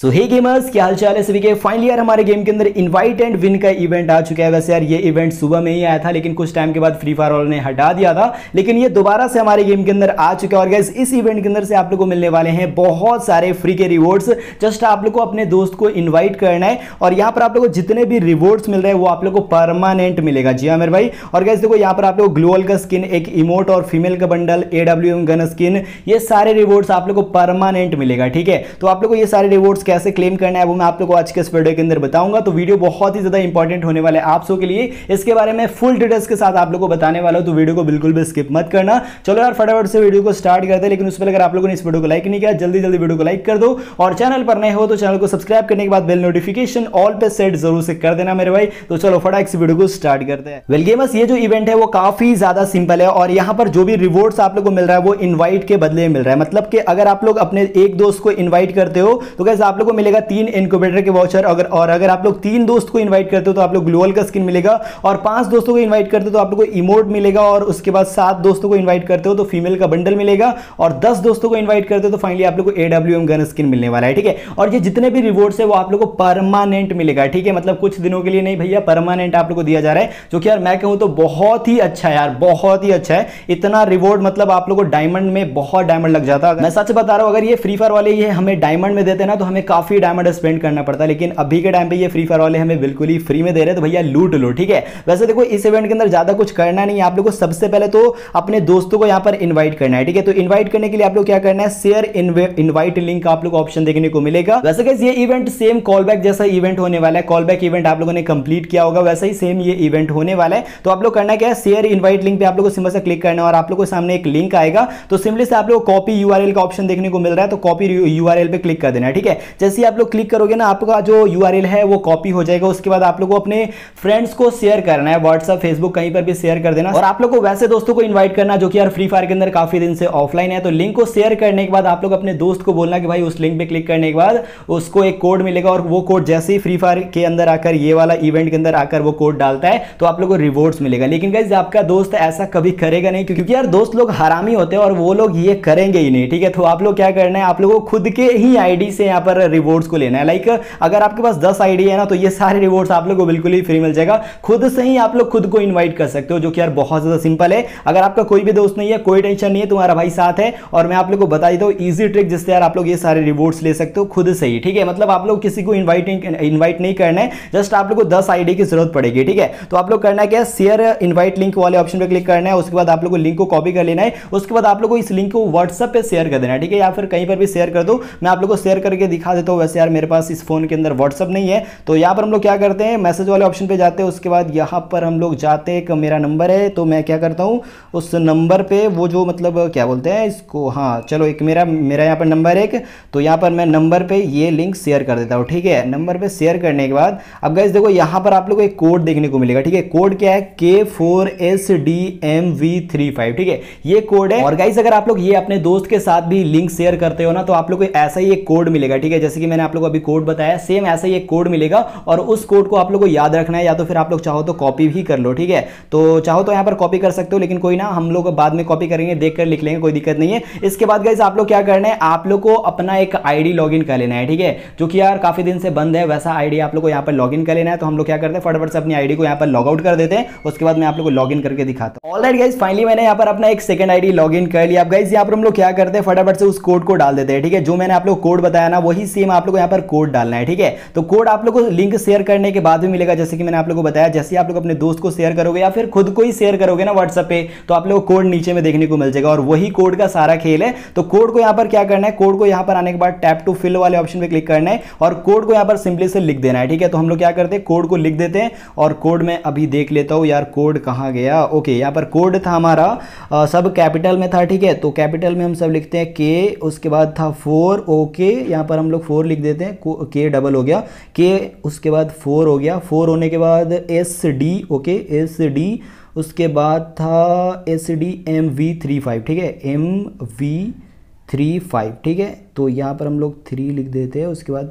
सो हे gamers, क्या हाल चाल है सभी के। फाइनली यार हमारे गेम के अंदर इनवाइट एंड विन का इवेंट आ चुका है। वैसे यार ये इवेंट सुबह में ही आया था, लेकिन कुछ टाइम के बाद फ्री फायर वालों ने हटा दिया था, लेकिन ये दोबारा से हमारे गेम के अंदर आ चुका है। और गाइस इस इवेंट के अंदर से आप लोगों को मिलने वाले हैं बहुत सारे फ्री के रिवॉर्ड्स। जस्ट आप लोग को अपने दोस्त को इन्वाइट करना है और यहाँ पर आप लोग को जितने भी रिवॉर्ड्स मिल रहे हैं वो आप लोग को परमानेंट मिलेगा। जी हाँ मेरे भाई। और गाइस देखो यहाँ पर आप लोग ग्लू वॉल का स्किन, एक इमोट और फीमेल का बंडल, AWM गन स्किन, ये सारे रिवॉर्ड्स आप लोग को परमानेंट मिलेगा। ठीक है, तो आप लोग को ये सारे रिवॉर्ड्स कैसे क्लेम करना है वो मैं आप लोगों को आज के इस वीडियो के अंदर बताऊंगा। तो वीडियो बहुत ही ज्यादा इंपॉर्टेंट होने वाला है आप सब के लिए। इसके बारे में फुल डिटेल्स के साथ आप लोगों को बताने वाला हूं, तो वीडियो को बिल्कुल भी स्किप मत करना। चलो यार फटाफट से वीडियो को स्टार्ट करते हैं, लेकिन उस पर अगर आप लोगों ने इस वीडियो को लाइक नहीं किया, जल्दी जल्दी वीडियो को लाइक कर दो। और चैनल पर नए हो तो चैनल को सब्सक्राइब करने के बाद बेल नोटिफिकेशन ऑल पे सेट जरूर से कर देना मेरे भाई। तो चलो फटाफट से वीडियो को स्टार्ट करते हैं। वेल गेमर्स, ये जो इवेंट है वो काफी ज्यादा सिंपल है और यहाँ पर जो भी रिवॉर्ड्स आप लोग को मिल रहा है वो इन्वाइट के बदले मिल रहा है। मतलब कि अगर आप लोग अपने एक दोस्त को इन्वाइट करते हो तो गाइस आप लोगों को मिलेगा 3 इनक्यूबेटर के वाउचर। अगर आप लोग 3 दोस्त को इनवाइट करते हो तो आप लोग ग्लू वॉल का स्किन मिलेगा, और 5 दोस्तों को इनवाइट करते हो तो आप लोग को इमोट मिलेगा, और उसके बाद 7 दोस्तों को इनवाइट करते हो तो फीमेल का बंडल मिलेगा, और 10 दोस्तों को इनवाइट करते हो तो फाइनली आप लोग को AWM गन स्किन मिलने वाला है। ठीक है, और ये जितने भी रिवॉर्ड्स है वो आप लोग को परमानेंट मिलेगा। ठीक है, मतलब कुछ दिनों के लिए नहीं भैया, परमानेंट आप लोग को दिया जा रहा है, जो कि यार मैं कहूँ तो बहुत ही अच्छा है यार, बहुत ही अच्छा है। इतना रिवॉर्ड मतलब आप लोग को डायमंड में बहुत डायमंड लग जाता है। मैं सच बता रहा हूँ, अगर ये फ्री फायर वाले ये हमें डायमंड में देते ना तो हमें काफी डायमंड स्पेंड करना पड़ता है, लेकिन अभी के टाइम पे ये फ्री फायर वाले हमें बिल्कुल ही फ्री में दे रहे हैं, तो भैया लूट लो। ठीक है, वैसे देखो इस इवेंट के अंदर ज्यादा कुछ करना नहीं है आप लोगों को। सबसे पहले तो अपने दोस्तों को यहाँ पर इनवाइट करना है। ठीक है, तो इनवाइट करने के लिए आप लोग क्या करना है, शेयर इनवाइट लिंक आप लोग ऑप्शन देखने को मिलेगा। वैसे गाइस ये इवेंट सेम कॉलबैक जैसा इवेंट होने वाला है। कॉलबैक इवेंट आप लोगों ने कंप्लीट किया होगा, वैसे ही सेम ये इवेंट होने वाला है। तो आप लोग करना क्या है, शेयर इनवाइट लिंक पे आप लोग को सिंपल से क्लिक करना है और आप लोग को सामने एक लिंक आएगा। तो सिंपली से आप लोग कॉपी URL का ऑप्शन देखने को मिल रहा है, तो कॉपी URL पे क्लिक कर देना है। ठीक है, जैसे आप लोग क्लिक करोगे ना आपका जो URL है वो कॉपी हो जाएगा। उसके बाद आप लोग को अपने फ्रेंड्स को शेयर करना है, व्हाट्सएप फेसबुक कहीं पर भी शेयर कर देना, और आप लोग को वैसे दोस्तों को इनवाइट करना जो कि यार फ्री फायर के अंदर काफी दिन से ऑफलाइन है। तो लिंक को शेयर करने के बाद आप लोग अपने दोस्त को बोलना कि भाई उस लिंक पे क्लिक करने के बाद उसको एक कोड मिलेगा, और वो कोड जैसे ही फ्री फायर के अंदर आकर ये वाला इवेंट के अंदर आकर वो कोड डालता है तो आप लोग को रिवॉर्ड्स मिलेगा। लेकिन गाइस आपका दोस्त ऐसा कभी करेगा नहीं, क्योंकि यार दोस्त लोग हरामी होते हैं और वो लोग ये करेंगे ही नहीं। ठीक है, तो आप लोग क्या करना है, आप लोगों को खुद के ही आईडी से यहाँ पर रिवॉर्ड्स को लेना है। लाइक अगर आपके पास 10 आईडी है ना तो ये सारे रिवॉर्ड्स आप लोग को बिल्कुल ही फ्री मिल जाएगा। खुद से ही आप लोग खुद को इनवाइट कर सकते हो, जो कि यार बहुत ज्यादा सिंपल है। अगर आपका कोई भी दोस्त नहीं है, कोई टेंशन नहीं है, तुम्हारा भाई साथ है। और मैं आप लोग को बता देता हूँ ईजी ट्रिक, जिससे यार आप लोग ये सारे रिवॉर्ड्स ले सकते हो खुद से ही। ठीक है, मतलब आप लोग किसी को इन्वाइट नहीं करना है, जस्ट आप लोग को 10 आईडी की जरूरत पड़ेगी। ठीक है, तो आप लोग करना क्या है, शेयर इन्वाइट लिंक वाले ऑप्शन पर क्लिक करना है। उसके बाद आप लोग को लिंक को कॉपी कर लेना है, उसके बाद आप लोग को इस लिंक को व्हाट्सएप पर शेयर कर देना है। ठीक है, या फिर कहीं पर भी शेयर कर दो। मैं आप लोग को शेयर करके दिखा देता हूँ, वैसे यार मेरे पास इस फोन के अंदर व्हाट्सअप नहीं है। तो यहाँ पर हम लोग क्या करते हैं, मैसेज वाले ऑप्शन पे जाते हैं। उसके बाद यहाँ पर हम लोग जाते हैं, मेरा नंबर है तो मैं क्या करता हूँ उस नंबर पे वो जो मतलब क्या बोलते हैं इसको, हाँ चलो एक मेरा यहाँ पर नंबर है एक, तो यहाँ पर मैं नंबर पर ये लिंक शेयर कर देता हूँ। ठीक है, नंबर पर शेयर करने के बाद अब गाइस देखो यहाँ पर आप लोग को एक कोड देखने को मिलेगा। ठीक है, कोड क्या है, K4SDMV35। ठीक है, ये कोड है। और गाइस अगर आप लोग ये अपने दोस्त के साथ भी लिंक शेयर करते हो ना तो आप लोग को ऐसा ही एक कोड मिलेगा। ठीक है, जैसे कि मैंने आप लोगों को अभी कोड बताया, सेम ऐसा ही एक कोड मिलेगा, और उस कोड को आप लोगों को याद रखना है, या तो फिर आप लोग चाहो तो कॉपी भी कर लो। ठीक है, तो चाहो तो यहाँ पर कॉपी कर सकते हो, लेकिन कोई ना, हम लोग बाद में कॉपी करेंगे, देखकर लिख लेंगे, कोई दिक्कत नहीं है। इसके बाद गाइस आप लोग क्या करना है, आप लोग को अपना एक आईडी लॉगिन कर लेना है। ठीक है, जो कि यार काफी दिन से बंद है, वैसा आईडी आप लोग को यहाँ पर लॉगिन कर लेना है। तो हम लोग क्या करते हैं, फटाफट से अपनी आईडी को यहाँ पर लॉग आउट कर देते हैं। उसके बाद मैं आप लोग को लॉगिन करके दिखाता हूँ। ऑलराइट गाइस, फाइनली मैंने यहाँ पर अपना एक सेकंड आईडी लॉगिन कर लिया। अब गाइस यहाँ पर हम लोग क्या करते हैं, फटाफट से उस कोड को डाल देते हैं। ठीक है, जो मैंने आप लोग कोड बताया ना वही सेम आप लोग यहाँ पर कोड डालना है। ठीक है, तो कोड आप लोग को लिंक शेयर करने के बाद भी मिलेगा, जैसे कि मैंने आप लोग को बताया। जैसे आप लोग अपने दोस्त को शेयर करोगे या फिर खुद को ही शेयर करोगे ना व्हाट्सएप पे, तो आप लोग कोड नीचे में देखने को मिल जाएगा, और वही कोड का सारा खेल है। तो कोड को यहाँ पर क्या करना है, कोड को यहाँ पर आने के बाद टैप टू फिल वाले ऑप्शन पे क्लिक करना है, और कोड को यहाँ पर सिंपली से लिख देना है। ठीक है, तो हम लोग क्या करते हैं, कोड को लिख देते हैं। और कोड में अभी देख लेता हूँ यार, कोड कहाँ गया। ओके, यहाँ पर कोड था हमारा सब कैपिटल में था। ठीक है, तो कैपिटल में हम सब लिखते हैं K, उसके बाद था 4। ओके, यहाँ पर हम लोग 4 लिख देते हैं, K डबल हो गया K, उसके बाद 4 हो गया, 4 होने के बाद SD। ओके, SD, उसके बाद था SDMV35। ठीक है, MV35। ठीक है, तो यहाँ पर हम लोग 3 लिख देते हैं, उसके बाद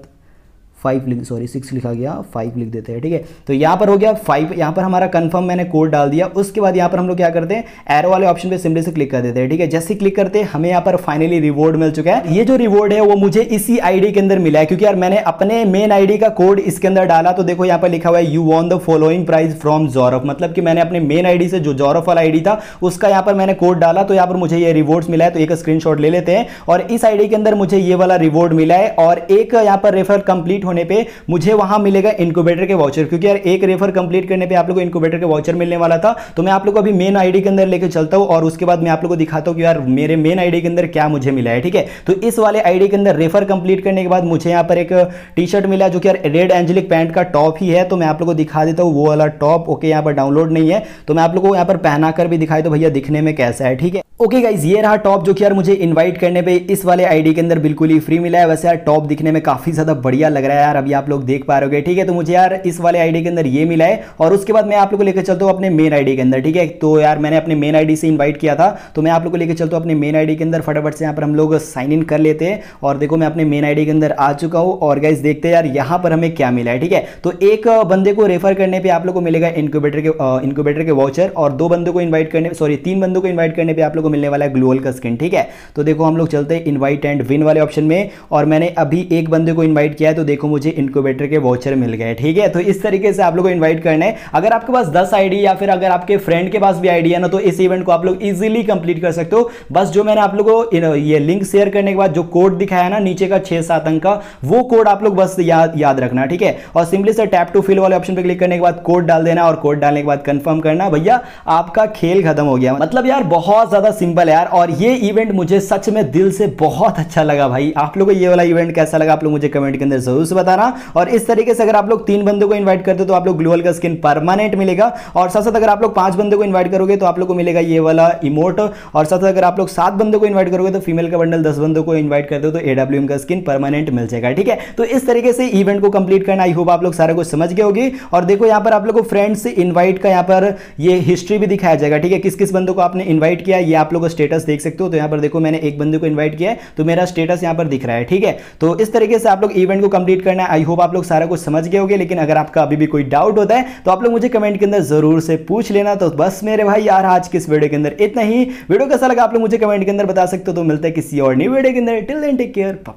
सिक्स लिखा गया, 5 लिख देते हैं, ठीक है। तो यहाँ पर हो गया 5, यहाँ पर हमारा कंफर्म मैंने कोड डाल दिया। उसके बाद यहाँ पर हम लोग क्या करते हैं, एरो वाले ऑप्शन पे सिंपली से क्लिक कर देते हैं, ठीक है। जैसे क्लिक करते हैं हमें यहाँ पर फाइनली रिवॉर्ड मिल चुका है। ये जो रिवॉर्ड है वो मुझे इसी आईडी के अंदर मिला है, क्योंकि यार मैंने अपने मेन आईडी का कोड इसके अंदर डाला। तो देखो यहाँ पर लिखा हुआ है you won the following prize from जॉरफ, मतलब कि मैंने अपने मेन आईडी से जो जॉरफ वाला आईडी था उसका यहाँ पर मैंने कोड डाला, तो यहाँ पर मुझे ये रिवॉर्ड मिला है। तो एक स्क्रीनशॉट ले लेते हैं, और इस आईडी के अंदर मुझे ये वाला रिवॉर्ड मिला है, और एक यहाँ पर रेफर कंप्लीट होने पे मुझे वहां मिलेगा इनक्यूबेटर के वाउचर, क्योंकि यार एक रेफर कंप्लीट करने पे आप लोगों को इनक्यूबेटर के वाउचर मिलने वाला था। तो मैं आप लोगों को अभी मेन आईडी के अंदर लेके चलता हूं, और उसके बाद मैं आप लोगों को दिखाता हूं कि यार मेरे मेन आईडी के अंदर क्या मुझे मिला है, ठीक है। तो इस वाले आईडी के अंदर रेफर कंप्लीट करने के बाद मुझे यहां पर एक टी शर्ट मिला, जो कि यार रेड एंजेलिक पैंट का टॉप ही है। तो मैं आप लोगों को दिखा देता हूं वो वाला टॉप। ओके, यहां पर डाउनलोड नहीं है, तो मैं आप लोगों को यहां पर पहनाकर भी दिखाई, तो भैया दिखने में कैसा है, ठीक है। ओके गाइज, ये रहा टॉप, जो कि यार मुझे इनवाइट करने पे इस वाले आईडी के अंदर बिल्कुल ही फ्री मिला है। वैसे यार टॉप दिखने में काफी ज्यादा बढ़िया लग रहा है यार, अभी आप लोग देख पा रहे होगे, ठीक है। तो मुझे यार इस वाले आईडी के अंदर ये मिला है, और उसके बाद मैं आप लोग को लेकर चलता हूँ अपने मेन आईडी के अंदर, ठीक है। तो यार मैंने अपने मेन आईडी से इन्वाइट किया था, तो मैं आप लोग को लेकर चलता हूँ अपने मेन आईडी के अंदर। फटाफट से यहाँ पर हम लोग साइन इन कर लेते हैं, और देखो मैं अपने मेन आईडी के अंदर आ चुका हूँ। और गाइज देखते हैं यार यहाँ पर हमें क्या मिला है, ठीक है। तो एक बंदे को रेफर करने पर आप लोग को मिलेगा इनक्यूबेटर के वाउचर, और दो बंदों को इन्वाइट करने, सॉरी तीन बंदों को इन्वाइट करने पर आप लोग मिलने वाला है ग्लू वॉल का स्किन, ठीक है। तो देखो हम लोग चलते हैं इनवाइट एंड विन वाले ऑप्शन में, और मैंने अभी एक बंदे को इनवाइट किया है, तो देखो मुझे इनक्यूबेटर के वाउचर मिल गए, ठीक है। तो इस तरीके से आप लोगों को इनवाइट करना है। अगर आपके पास 10 आईडी, या फिर अगर आपके फ्रेंड के पास भी आईडी है ना, तो इस इवेंट को आप लोग इजीली कंप्लीट कर सकते हो। बस जो मैंने आप लोगों को ये लिंक शेयर करने के बाद जो कोड दिखाया ना नीचे का 6-7 अंक का, वो कोड आप लोग बस याद रखना, ठीक है। और सिंपली से टैप टू फिल वाले ऑप्शन पर क्लिक करने के बाद कोड डाल देना, और कोड डालने के बाद कंफर्म करना, भैया आपका खेल खत्म हो गया। मतलब यार बहुत ज्यादा सिंपल है यार, और ये इवेंट मुझे सच में दिल से बहुत अच्छा लगा भाई। आप लोगों को ये वाला इवेंट कैसा लगा आप लोग मुझे कमेंट के अंदर जरूर से बताना। और इस तरीके से अगर आप लोग 3 बंदों को इनवाइट करते हो तो आप लोग ग्लू वॉल का स्किन परमानेंट मिलेगा, और साथ साथ अगर आप लोग 5 बंदों को इन्वाइट करोगे तो आप लोग को मिलेगा ये वाला इमोट, और साथ साथ अगर आप लोग 7 बंदों को इन्वाइट करोगे तो फीमेल का बंडल, 10 बंदों को इन्वाइट करते हो तो AWM का स्किन परमानेंट मिल जाएगा, ठीक है। तो इस तरीके से इवेंट को कंप्लीट करना, आई होप आप लोग सारा कुछ समझ गए होगी। और देखो यहाँ पर आप लोग को फ्रेंड्स इन्वाइट का यहाँ पर ये हिस्ट्री भी दिखाया जाएगा, ठीक है, किस किस बंदों को आपने इन्वाइट किया, ये आप लोग स्टेटस देख सकते हो। तो यहाँ पर देखो मैंने एक बंदे को इन्वाइट किया है, तो मेरा स्टेटस यहाँ पर दिख रहा है, ठीक है। तो इस तरीके से आप लोग इवेंट को कंप्लीट करना है। आई होप आप लोग सारा कुछ समझ गए होंगे, लेकिन अगर आपका अभी भी कोई डाउट होता है तो आप लोग मुझे कमेंट के अंदर जरूर से पूछ लेना। तो बस मेरे भाई यार आज किस वीडियो के अंदर इतना ही। वीडियो कैसा लगा आप लोग मुझे कमेंट के अंदर बता सकते हो। तो मिलते हैं किसी और नई वीडियो के अंदर, टिल देन टेक केयर।